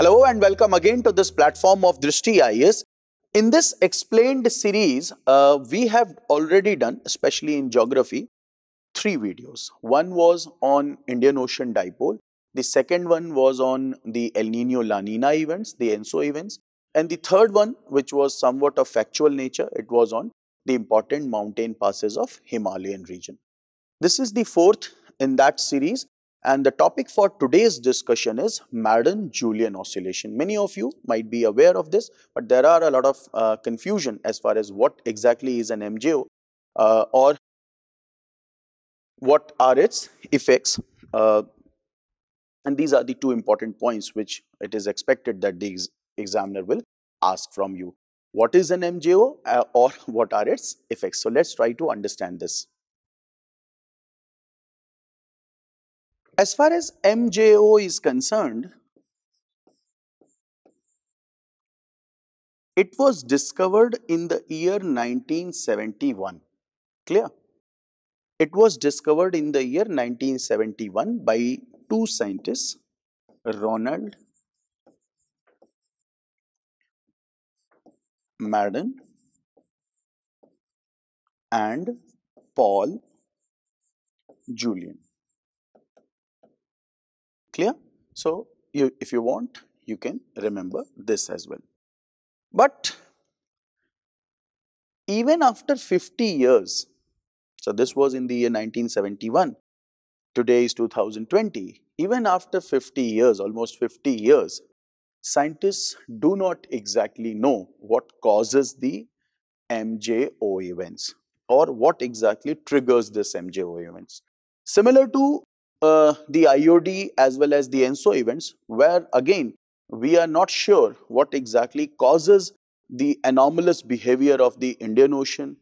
Hello and welcome again to this platform of Drishti IAS. In this explained series, we have already done, especially in geography, three videos. One was on Indian Ocean Dipole, the second one was on the El Niño-La Niña events, the ENSO events, and the third one, which was somewhat of factual nature, it was on the important mountain passes of Himalayan region. This is the fourth in that series. And the topic for today's discussion is Madden-Julian Oscillation. Many of you might be aware of this, but there are a lot of confusion as far as what exactly is an MJO or what are its effects. And these are the two important points which it is expected that the examiner will ask from you. What is an MJO or what are its effects? So, let's try to understand this. As far as MJO is concerned, it was discovered in the year 1971, clear? It was discovered in the year 1971 by two scientists, Ronald Madden and Paul Julian. Clear? So, if you want, you can remember this as well. But even after 50 years, so this was in the year 1971, today is 2020, even after 50 years, almost 50 years, scientists do not exactly know what causes the MJO events or what exactly triggers this MJO events. Similar to the IOD as well as the ENSO events, where again we are not sure what exactly causes the anomalous behavior of the Indian Ocean.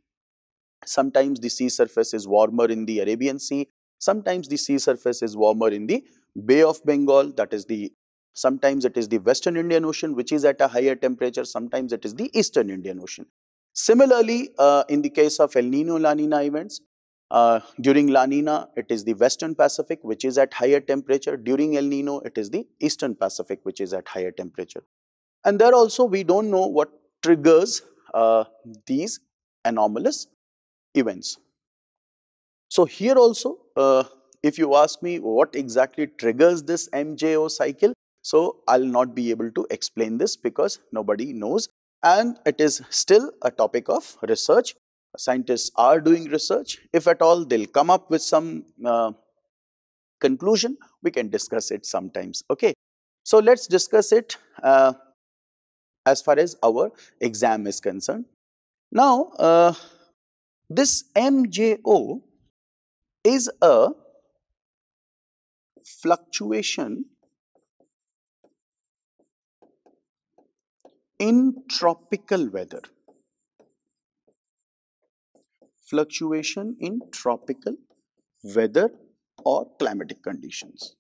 Sometimes the sea surface is warmer in the Arabian Sea, sometimes the sea surface is warmer in the Bay of Bengal, that is the, sometimes it is the Western Indian Ocean which is at a higher temperature, sometimes it is the Eastern Indian Ocean. Similarly, in the case of El Niño-La Niña events, during La Nina, it is the Western Pacific which is at higher temperature. During El Nino, it is the Eastern Pacific which is at higher temperature. And there also we don't know what triggers these anomalous events. So, here also, if you ask me what exactly triggers this MJO cycle, so I will not be able to explain this because nobody knows and it is still a topic of research. Scientists are doing research. If at all, they'll come up with some conclusion. We can discuss it sometimes. Okay. So, let's discuss it as far as our exam is concerned. Now, this MJO is a fluctuation in tropical weather. Fluctuation in tropical weather or climatic conditions.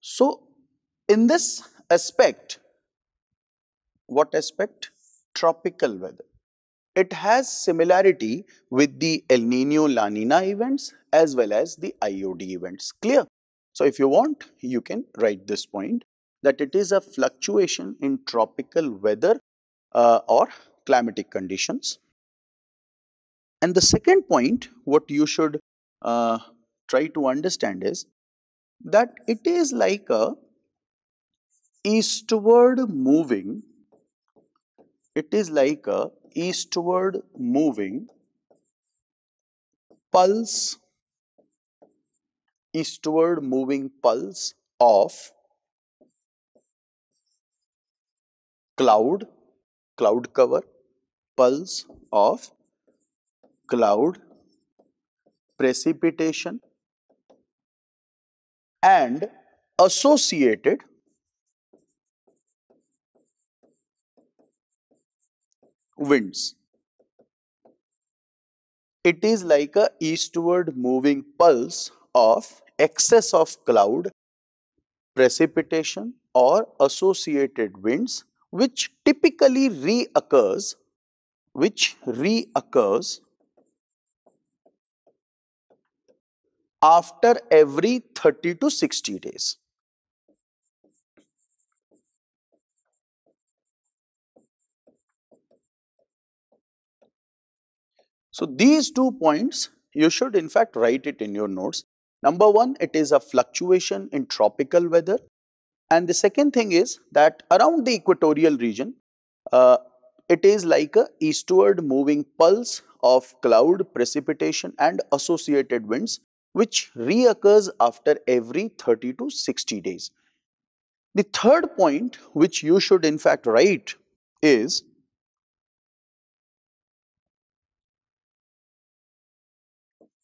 So, in this aspect, what aspect? Tropical weather. It has similarity with the El Niño-La Niña events as well as the IOD events. Clear? So, if you want, you can write this point that it is a fluctuation in tropical weather or climatic conditions. And the second point, what you should try to understand is that it is like a eastward moving, it is like a eastward moving pulse, eastward moving pulse of cloud cover, pulse of cloud, precipitation and associated winds. It is like a eastward moving pulse of excess of cloud, precipitation or associated winds, which typically reoccurs, after every 30 to 60 days. So these 2 points, you should in fact write it in your notes. Number one, it is a fluctuation in tropical weather. And the second thing is that around the equatorial region, it is like a eastward moving pulse of cloud, precipitation and associated winds, which reoccurs after every 30 to 60 days. The third point which you should in fact write is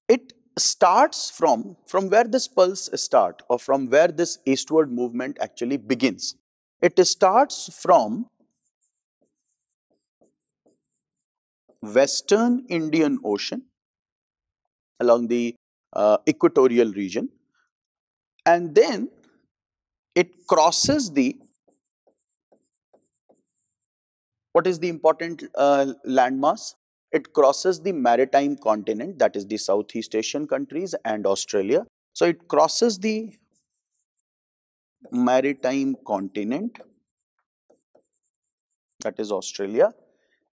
it starts from where this pulse starts or from where this eastward movement actually begins. It starts from Western Indian Ocean along the equatorial region, and then it crosses the, what is the important landmass? It crosses the maritime continent, that is the Southeast Asian countries and Australia. So it crosses the maritime continent, that is Australia,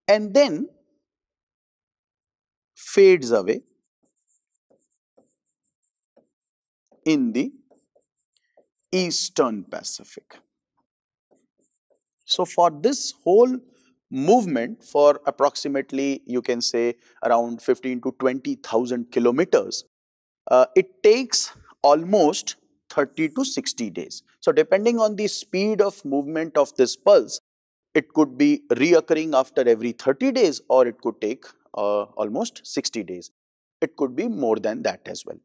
and then fades away in the Eastern Pacific. So for this whole movement, for approximately you can say around 15 to 20,000 kilometers, it takes almost 30 to 60 days. So depending on the speed of movement of this pulse, it could be reoccurring after every 30 days or it could take almost 60 days. It could be more than that as well.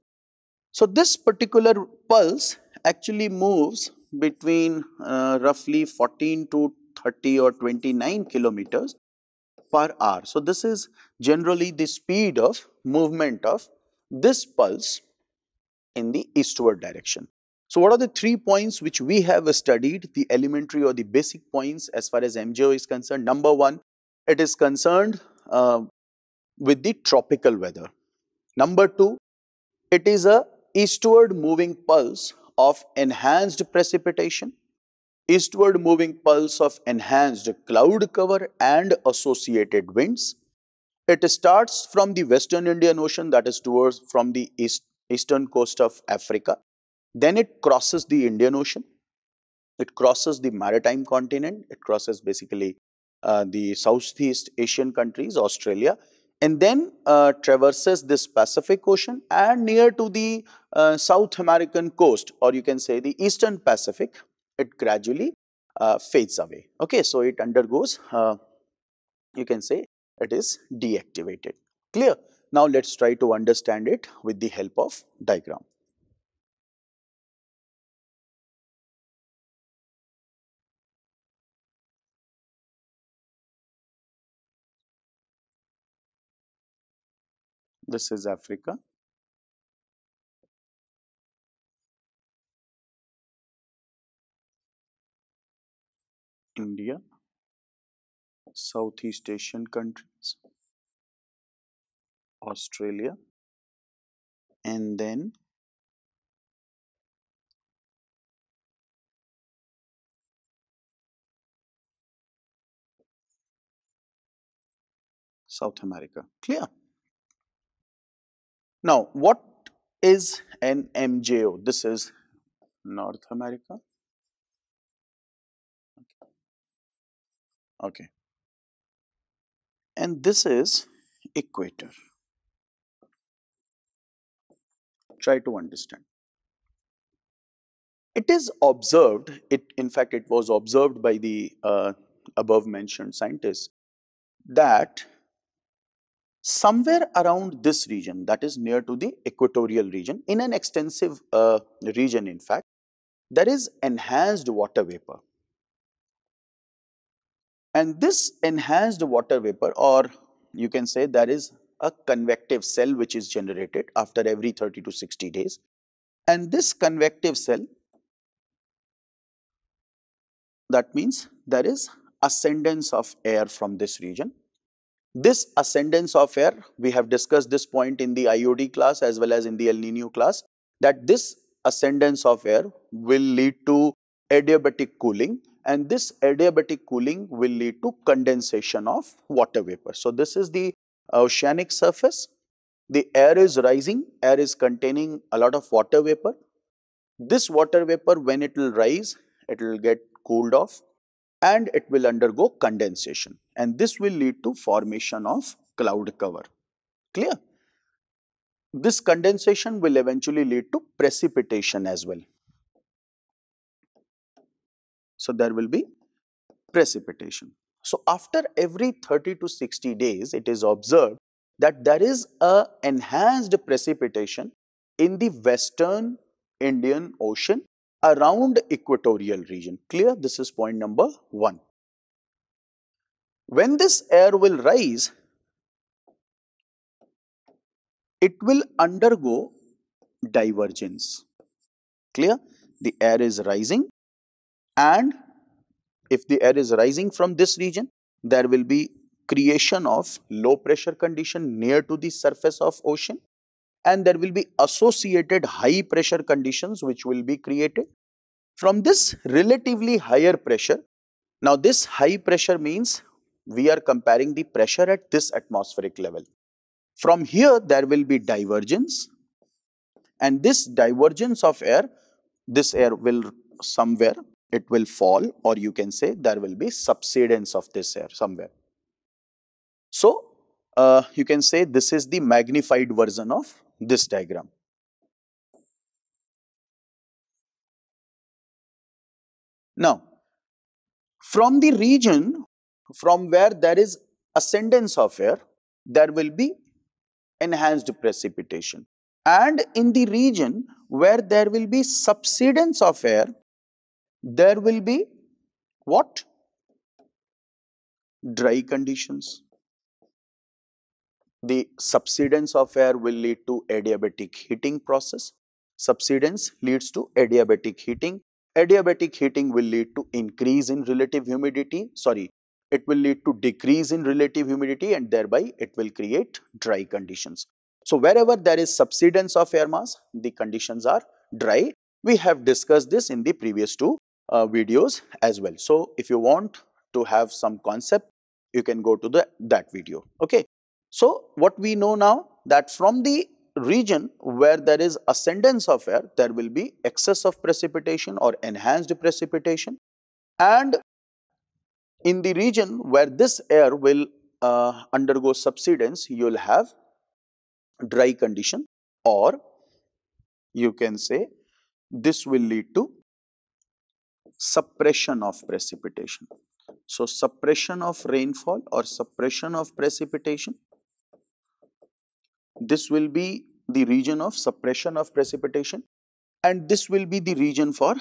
So this particular pulse actually moves between roughly 14 to 30 or 29 kilometers per hour. So this is generally the speed of movement of this pulse in the eastward direction. So what are the 3 points which we have studied, the elementary or the basic points as far as MJO is concerned? Number one, it is concerned with the tropical weather. Number two, it is a eastward moving pulse of enhanced precipitation, eastward moving pulse of enhanced cloud cover and associated winds. It starts from the Western Indian Ocean, that is towards from the eastern coast of Africa. Then it crosses the Indian Ocean. It crosses the maritime continent. It crosses basically the Southeast Asian countries, Australia, and then traverses this Pacific Ocean and near to the South American coast, or you can say the Eastern Pacific, it gradually fades away. Okay, so it undergoes, you can say it is deactivated. Clear? Now let's try to understand it with the help of diagram. This is Africa. India, Southeast Asian countries, Australia, and then South America. Clear? Now, what is an MJO? This is North America. Okay, and this is equator. Try to understand. It is observed, in fact it was observed by the above mentioned scientists that somewhere around this region, that is near to the equatorial region, in an extensive region in fact, there is enhanced water vapor. And this enhanced water vapor, or you can say there is a convective cell which is generated after every 30 to 60 days. And this convective cell, that means there is ascendance of air from this region. This ascendance of air, we have discussed this point in the IOD class as well as in the El Nino class, that this ascendance of air will lead to adiabatic cooling. And this adiabatic cooling will lead to condensation of water vapor. So this is the oceanic surface, the air is rising, air is containing a lot of water vapor. This water vapor, when it will rise, it will get cooled off and it will undergo condensation, and this will lead to formation of cloud cover. Clear? This condensation will eventually lead to precipitation as well. So, there will be precipitation. So, after every 30 to 60 days, it is observed that there is an enhanced precipitation in the western Indian Ocean around equatorial region. Clear? This is point number 1. When this air will rise, it will undergo divergence. Clear? The air is rising, and if the air is rising from this region, there will be creation of low pressure condition near to the surface of ocean, and there will be associated high pressure conditions which will be created from this relatively higher pressure. Now, this high pressure means we are comparing the pressure at this atmospheric level. From here, there will be divergence, and this divergence of air, this air will somewhere, it will fall, or you can say there will be subsidence of this air somewhere. So, you can say this is the magnified version of this diagram. Now, from the region from where there is ascendance of air, there will be enhanced precipitation, and in the region where there will be subsidence of air, there will be what? Dry conditions. The subsidence of air will lead to adiabatic heating process. Subsidence leads to adiabatic heating. Adiabatic heating will lead to increase in relative humidity. Sorry, it will lead to decrease in relative humidity, and thereby it will create dry conditions. So, wherever there is subsidence of air mass, the conditions are dry. We have discussed this in the previous two videos as well. So, if you want to have some concept, you can go to that video. Okay. So, what we know now, that from the region where there is ascendance of air, there will be excess of precipitation or enhanced precipitation, and in the region where this air will undergo subsidence, you will have dry condition, or you can say this will lead to suppression of precipitation. So, suppression of rainfall or suppression of precipitation. This will be the region of suppression of precipitation, and this will be the region for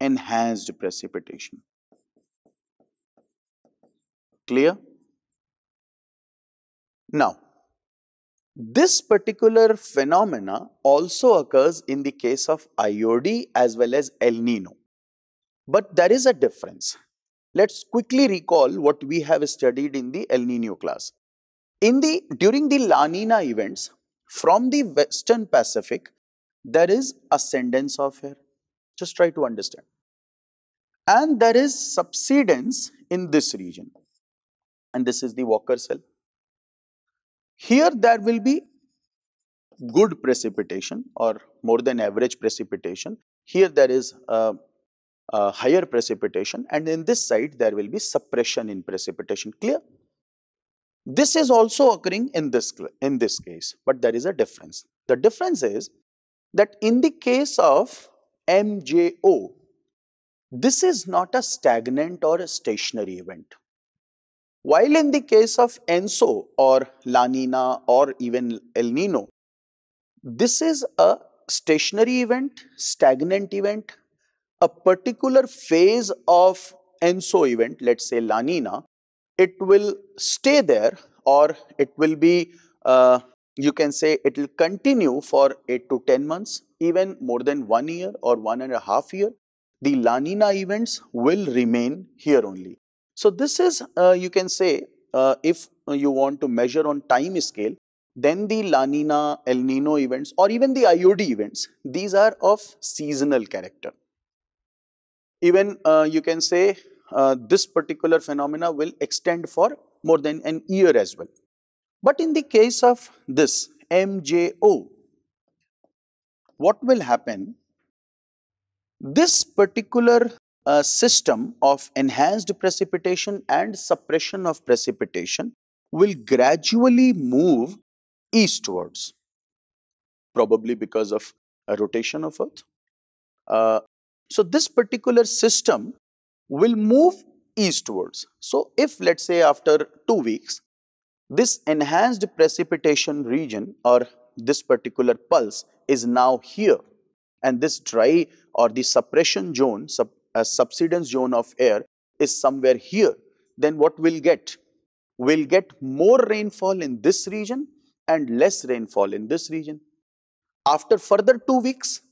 enhanced precipitation. Clear? Now, this particular phenomena also occurs in the case of IOD as well as El Nino, but there is a difference. Let's quickly recall what we have studied in the El Nino class. During the La Nina events, from the Western Pacific, there is ascendance of air. Just try to understand. And there is subsidence in this region. And this is the Walker cell. Here there will be good precipitation or more than average precipitation. Here there is higher precipitation, and in this side there will be suppression in precipitation. Clear? This is also occurring in this case, but there is a difference. The difference is that in the case of MJO, this is not a stagnant or a stationary event. While in the case of ENSO or La Nina or even El Nino, this is a stationary event, stagnant event. A particular phase of ENSO event, let's say La Nina, it will stay there, or it will be, you can say it will continue for 8 to 10 months, even more than 1 year or 1.5 years. The La Nina events will remain here only. So, this is, you can say, if you want to measure on time scale, then the La Nina, El Nino events or even the IOD events, these are of seasonal character. Even you can say, this particular phenomena will extend for more than an year as well. But in the case of this MJO, what will happen? This particular system of enhanced precipitation and suppression of precipitation will gradually move eastwards, probably because of a rotation of Earth. So this particular system will move eastwards. So if, let's say, after 2 weeks, this enhanced precipitation region or this particular pulse is now here, and this dry or the suppression zone, subsidence zone of air is somewhere here, then what we'll get? We'll get more rainfall in this region and less rainfall in this region. After further 2 weeks,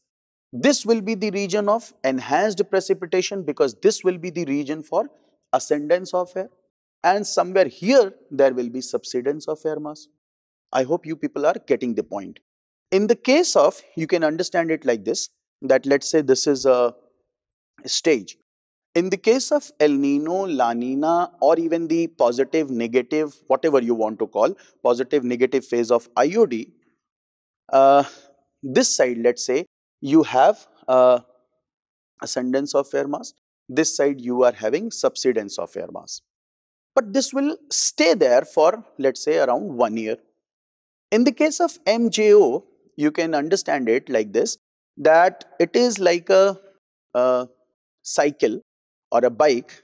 this will be the region of enhanced precipitation because this will be the region for ascendance of air, and somewhere here there will be subsidence of air mass. I hope you people are getting the point. In the case of, you can understand it like this, that let's say this is a stage. In the case of El Nino, La Nina, or even the positive, negative, whatever you want to call, positive, negative phase of IOD, this side, let's say, you have ascendance of air mass, this side you are having subsidence of air mass. But this will stay there for, let's say, around 1 year. In the case of MJO, you can understand it like this, that it is like a cycle or a bike.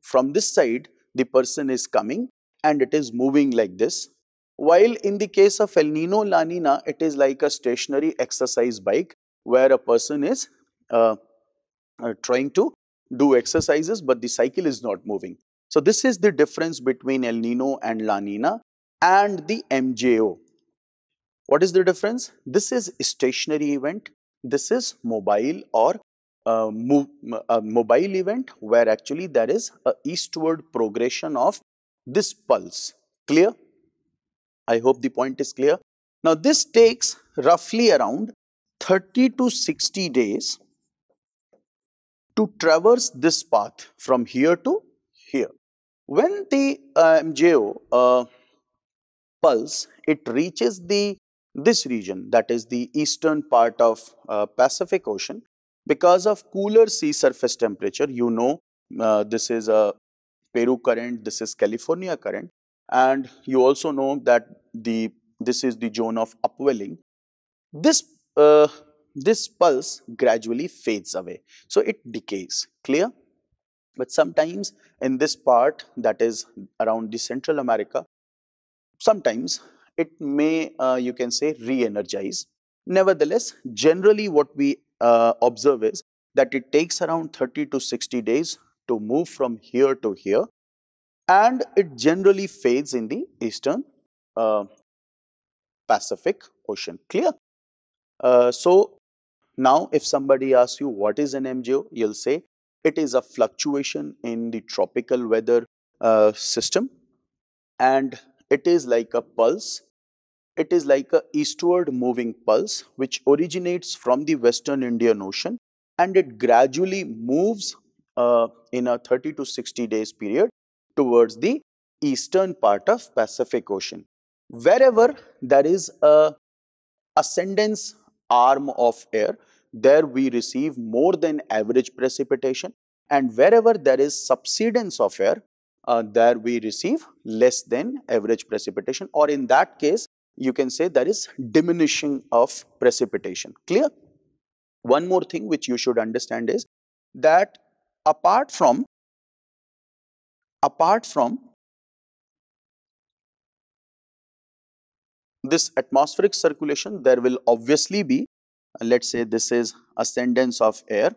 From this side, the person is coming and it is moving like this. While in the case of El Nino, La Nina, it is like a stationary exercise bike where a person is trying to do exercises, but the cycle is not moving. So this is the difference between El Nino and La Nina and the MJO. What is the difference? This is a stationary event. This is mobile or mobile event where actually there is a eastward progression of this pulse. Clear? I hope the point is clear. Now this takes roughly around 30 to 60 days to traverse this path from here to here. When the MJO pulse, it reaches this region, that is the eastern part of Pacific Ocean, because of cooler sea surface temperature. You know, this is a Peru current, this is California current, and you also know that this is the zone of upwelling. This pulse gradually fades away, so it decays. Clear? But sometimes in this part, that is around the Central America, sometimes it may, you can say, re-energize. Nevertheless, generally what we observe is that it takes around 30 to 60 days to move from here to here, and it generally fades in the eastern Pacific Ocean. Clear? So now if somebody asks you what is an MJO, you'll say it is a fluctuation in the tropical weather system, and it is like a pulse. It is like a eastward moving pulse which originates from the western Indian Ocean, and it gradually moves in a 30 to 60 days period towards the eastern part of Pacific Ocean. Wherever there is a ascendance arm of air, there we receive more than average precipitation, and wherever there is subsidence of air, there we receive less than average precipitation, or in that case you can say there is diminishing of precipitation. Clear? One more thing which you should understand is that apart from this atmospheric circulation, there will obviously be, let's say this is ascendance of air,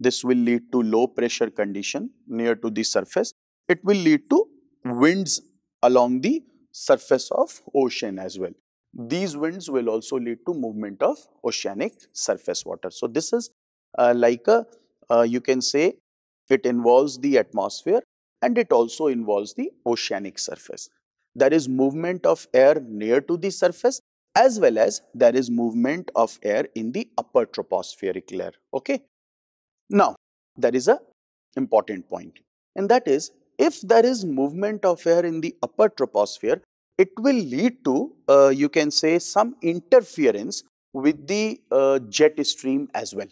this will lead to low pressure condition near to the surface. It will lead to winds along the surface of ocean as well. These winds will also lead to movement of oceanic surface water. So this is like a, you can say, it involves the atmosphere and it also involves the oceanic surface. There is movement of air near to the surface, as well as there is movement of air in the upper tropospheric layer. Okay. Now, there is an important point, and that is, if there is movement of air in the upper troposphere, it will lead to, you can say, some interference with the jet stream as well.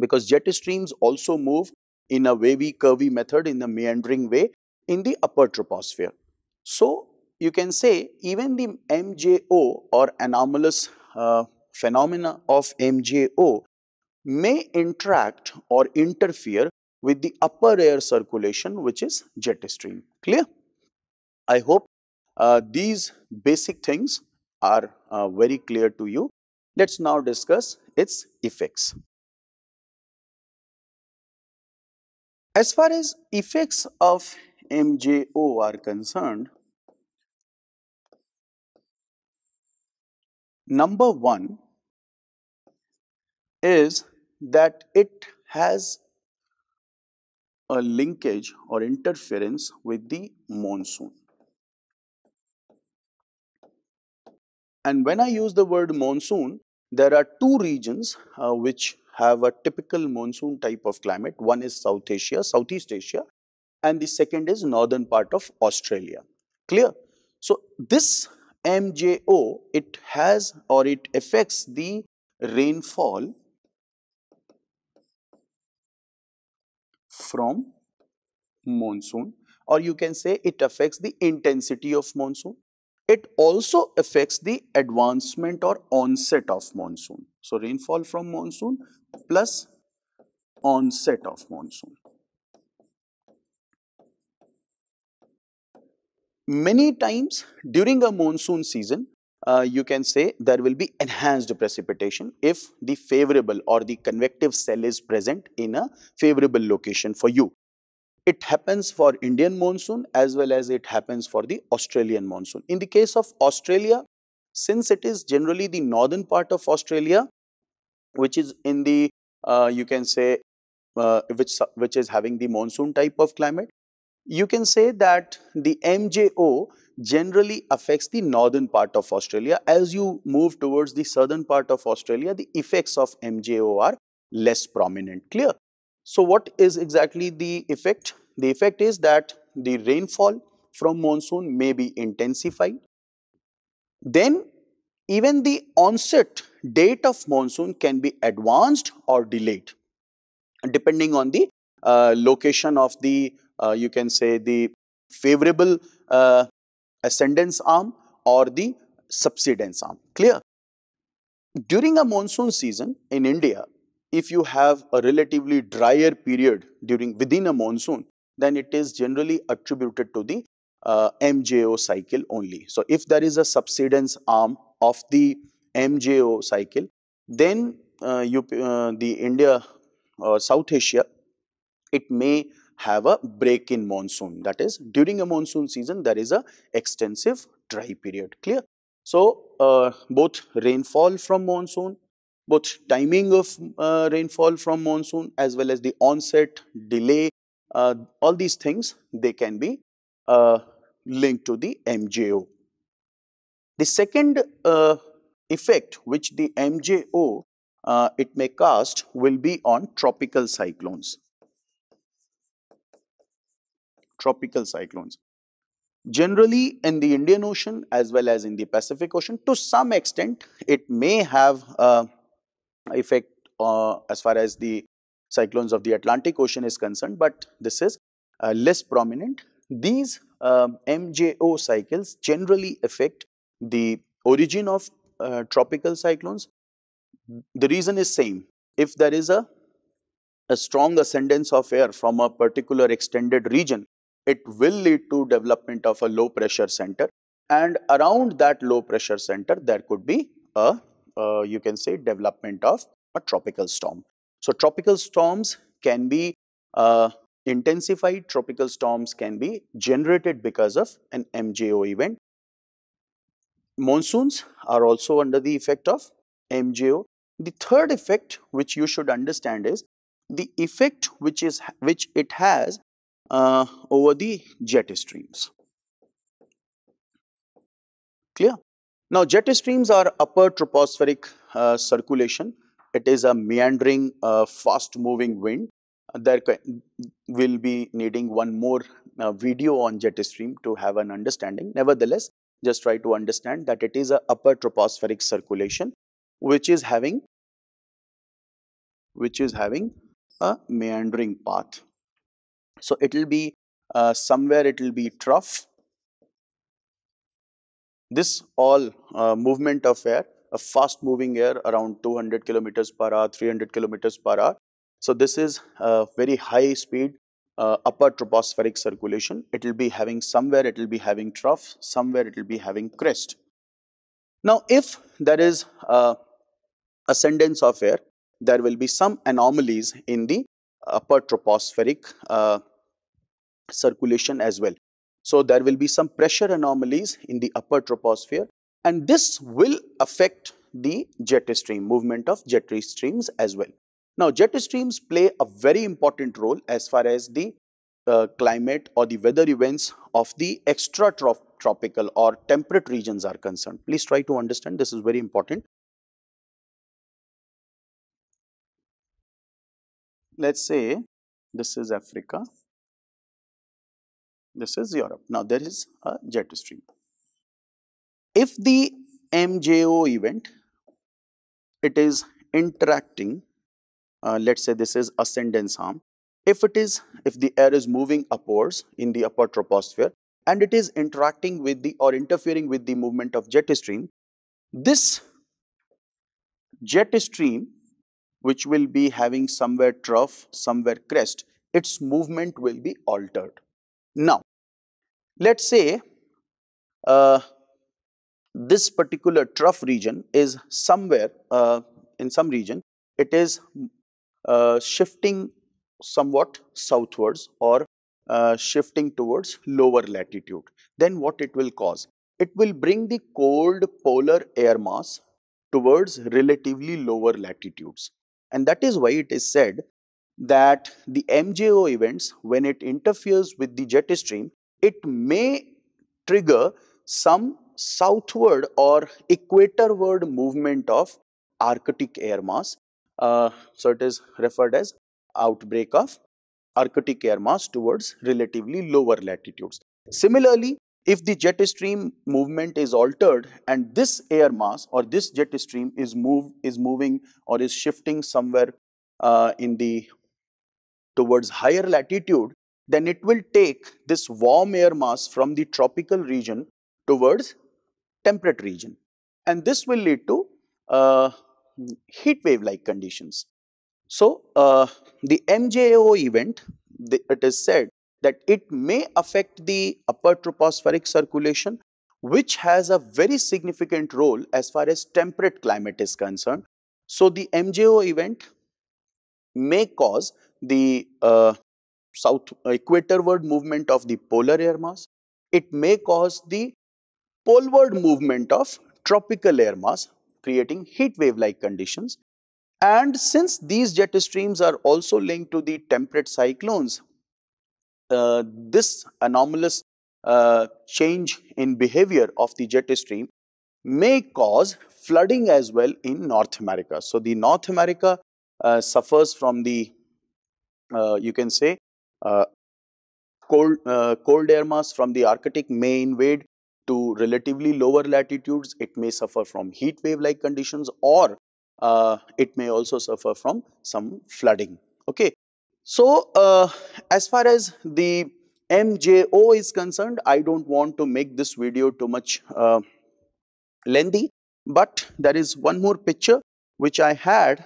Because jet streams also move in a wavy, curvy method, in a meandering way in the upper troposphere. So, you can say even the MJO or anomalous phenomena of MJO may interact or interfere with the upper air circulation, which is jet stream. Clear? I hope these basic things are very clear to you. Let's now discuss its effects. As far as effects of MJO are concerned, number one is that it has a linkage or interference with the monsoon. And when I use the word monsoon, there are two regions which have a typical monsoon type of climate. One is South Asia, Southeast Asia, and the second is northern part of Australia. Clear? So, this MJO, it has or it affects the rainfall from monsoon, or you can say it affects the intensity of monsoon. It also affects the advancement or onset of monsoon. So, rainfall from monsoon plus onset of monsoon. Many times during a monsoon season, you can say there will be enhanced precipitation if the favorable or the convective cell is present in a favorable location for you. It happens for Indian monsoon as well as it happens for the Australian monsoon. In the case of Australia, since it is generally the northern part of Australia, which is in the, you can say, which is having the monsoon type of climate, you can say that the MJO generally affects the northern part of Australia. As you move towards the southern part of Australia, the effects of MJO are less prominent. Clear? So, what is exactly the effect? The effect is that the rainfall from monsoon may be intensified. Then, even the onset date of monsoon can be advanced or delayed, depending on the location of the you can say the favorable ascendance arm or the subsidence arm. Clear? During a monsoon season in India, if you have a relatively drier period within a monsoon, then it is generally attributed to the MJO cycle only. So, if there is a subsidence arm of the MJO cycle, then the India or South Asia, it may have a break in monsoon. That is, during a monsoon season, there is a extensive dry period. Clear? So, both rainfall from monsoon, both timing of rainfall from monsoon as well as the onset, delay, all these things, they can be linked to the MJO. The second effect which the MJO it may cast will be on tropical cyclones. Tropical cyclones. Generally in the Indian Ocean as well as in the Pacific Ocean, to some extent it may have effect as far as the cyclones of the Atlantic Ocean is concerned, but this is less prominent. These MJO cycles generally affect the origin of tropical cyclones. The reason is same. If there is a strong ascendance of air from a particular extended region, it will lead to development of a low pressure center, and around that low pressure center there could be a you can say development of a tropical storm. So, tropical storms can be intensified, tropical storms can be generated because of an MJO event. Monsoons are also under the effect of MJO. The third effect which you should understand is the effect which it has over the jet streams. Clear? Now, jet streams are upper tropospheric circulation. It is a meandering, fast moving wind. There will be needing one more video on jet stream to have an understanding. Nevertheless, just try to understand that it is an upper tropospheric circulation which is having a meandering path. So it will be somewhere it will be trough. This all movement of air, a fast moving air around 200 kilometers per hour, 300 kilometers per hour. So this is very high speed upper tropospheric circulation. It will be having somewhere it will be having trough, somewhere it will be having crest. Now if there is ascendance of air, there will be some anomalies in the upper tropospheric circulation as well. So there will be some pressure anomalies in the upper troposphere, and this will affect the jet stream, movement of jet streams as well. Now jet streams play a very important role as far as the climate or the weather events of the extratropical or temperate regions are concerned. Please try to understand, this is very important. Let's say this is Africa, this is Europe. Now there is a jet stream. If the MJO event, it is interacting, let's say this is ascendance arm. If the air is moving upwards in the upper troposphere and it is interacting with the or interfering with the movement of jet stream, this jet stream which will be having somewhere trough, somewhere crest, its movement will be altered. Now, let's say this particular trough region is somewhere in some region, it is shifting somewhat southwards or shifting towards lower latitude. Then what it will cause? It will bring the cold polar air mass towards relatively lower latitudes. And that is why it is said that the MJO events, when it interferes with the jet stream, it may trigger some southward or equatorward movement of Arctic air mass. So it is referred as outbreak of Arctic air mass towards relatively lower latitudes. Similarly, if the jet stream movement is altered and this air mass or this jet stream is moving or is shifting somewhere towards higher latitude, then it will take this warm air mass from the tropical region towards temperate region, and this will lead to heat wave like conditions. So the MJO event, it is said that it may affect the upper tropospheric circulation, which has a very significant role as far as temperate climate is concerned. So the MJO event may cause the south equatorward movement of the polar air mass. It may cause the poleward movement of tropical air mass, creating heat wave like conditions. And since these jet streams are also linked to the temperate cyclones, this anomalous change in behavior of the jet stream may cause flooding as well in North America. So the North America suffers from the, you can say, cold air mass from the Arctic may invade to relatively lower latitudes. It may suffer from heat wave like conditions, or it may also suffer from some flooding. Okay. So as far as the MJO is concerned, I don't want to make this video too much lengthy, but there is one more picture which I had.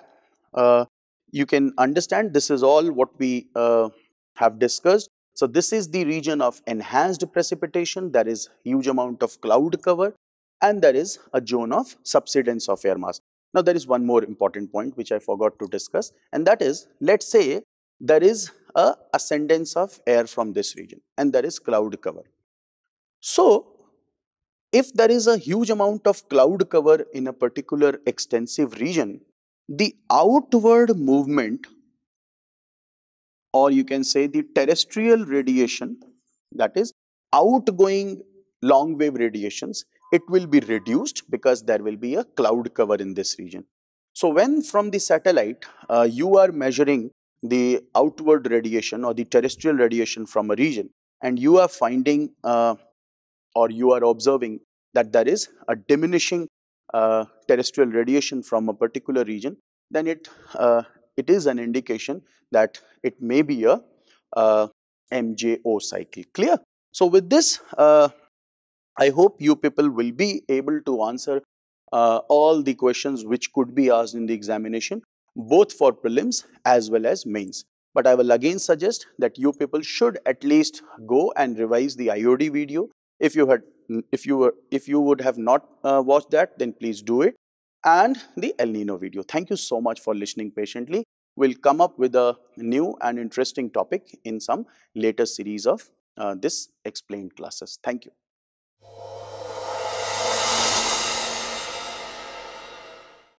You can understand this is all what we have discussed. So this is the region of enhanced precipitation. There is huge amount of cloud cover, and there is a zone of subsidence of air mass. Now there is one more important point which I forgot to discuss, and that is, let's say there is a ascendance of air from this region and there is cloud cover. So if there is a huge amount of cloud cover in a particular extensive region, the outward movement, or you can say the terrestrial radiation, that is outgoing long wave radiations, it will be reduced because there will be a cloud cover in this region. So when from the satellite you are measuring the outward radiation or the terrestrial radiation from a region, and you are finding or you are observing that there is a diminishing terrestrial radiation from a particular region, then it is an indication that it may be a MJO cycle. Clear? So with this, I hope you people will be able to answer all the questions which could be asked in the examination, both for prelims as well as mains. But I will again suggest that you people should at least go and revise the IOD video. If you would have not watched that, then please do it, and the El Nino video. Thank you so much for listening patiently. We'll come up with a new and interesting topic in some later series of this explained classes. Thank you.